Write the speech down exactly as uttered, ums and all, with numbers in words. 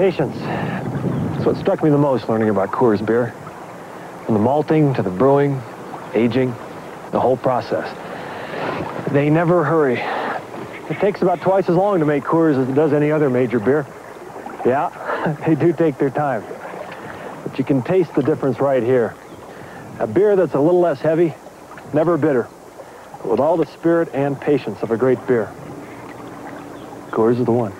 Patience. That's what struck me the most learning about Coors beer. From the malting to the brewing, aging, the whole process. They never hurry. It takes about twice as long to make Coors as it does any other major beer. Yeah, they do take their time. But you can taste the difference right here. A beer that's a little less heavy, never bitter, but with all the spirit and patience of a great beer. Coors is the one.